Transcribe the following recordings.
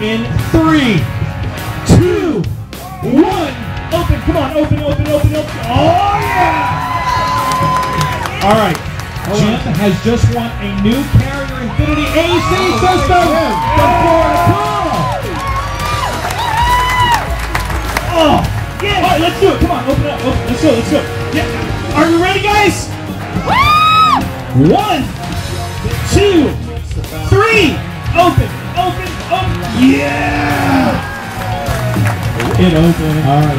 in 3, 2, 1. Open, come on, open, open, open, open. Oh yeah! All right, Jim has just won a new Carrier Infinity AC system from Florida Cool. Oh yeah! All right, let's do it. Come on, open up. Open. Let's go. Let's go. Yeah. Are you ready, guys? 1, 2, 3. Open, open, open. Yeah! It open. All right.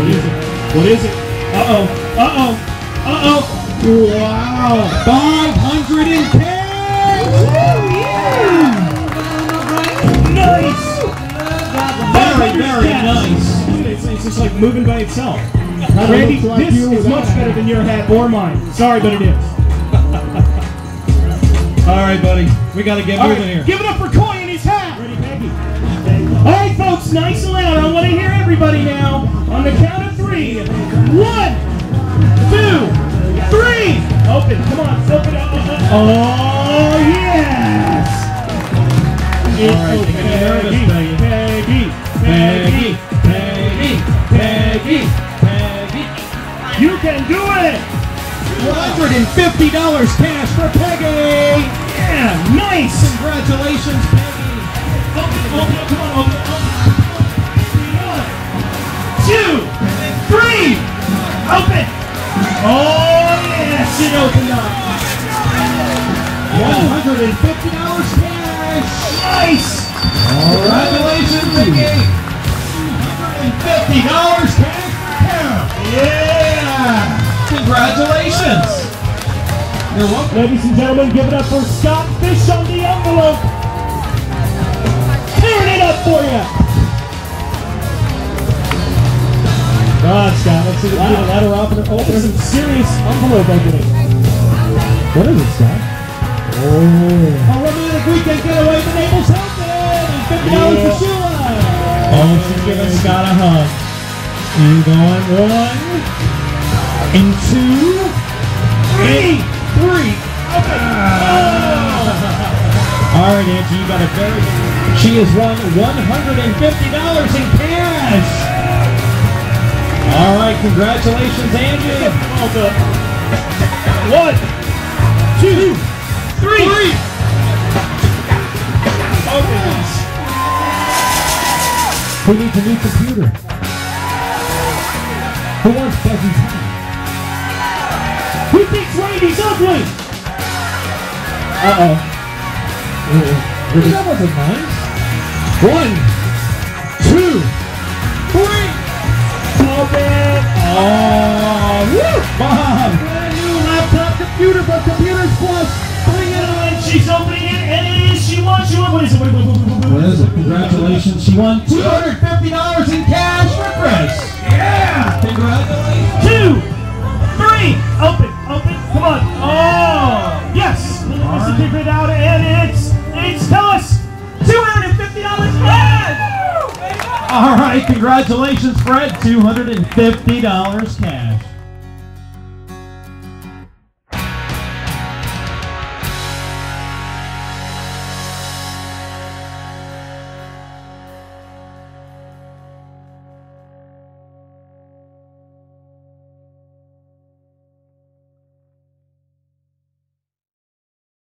What is it? Uh-oh. Uh-oh. Uh-oh. Wow. 510 Woo! Yeah. Nice. Very, very nice. Dude, it's just like moving by itself. Randy, this is much better than your hat or mine. Sorry, but it is. All right, buddy. We got to get moving here. Give it up for Coy and his hat. Ready, Peggy? All right, folks. Nice and loud. I want to hear everybody now. On the count of 3. 1, 2, 3. Open. Come on. Open up. Oh, yes. It's all right. Okay. Get nervous, Peggy. Peggy. Peggy. Peggy. Peggy. Peggy. You can do it. $150 cash for Peggy! Yeah, nice! Congratulations, Peggy! Open, open, come on, open, open! 1, 2, 3! Open! Oh, yes, it opened up! $150 cash! Nice! Congratulations, Peggy! $150 cash for her! Yeah! Congratulations! You're welcome. Ladies and gentlemen, give it up for Scott Fish on the envelope. Tearing it up for you. God, Scott, let's see the letter off and open some serious envelope opening. What is it, Scott? Oh. Our romantic weekend getaway to Naples, and $50 for Sheila. Oh, she's giving Scott a hug. She's going 1. And 2, 3, 3. Okay. Oh. All right, Angie, you got a very. She has won $150 in cash. All right, congratulations, Angie. 1, 2, 3. Open. We need a new computer. Who wants Peggy's hat? Who thinks Randy's ugly? Uh-oh. That wasn't nice. 1, 2, 3. Stop it. Oh, woo! Mom. Brand new laptop computer, but computers plus. Bring it on. She's opening it, and it is. She won. She won. What is it? Wait, wait, wait, wait, wait. What is it? Congratulations. She won $250 in cash for Chris. Yeah. Congratulations. 2, 3. Open. Open, come on. Oh, yes. Let's figure it out, and it's tell us, $250 cash. All right, congratulations, Fred, $250 cash.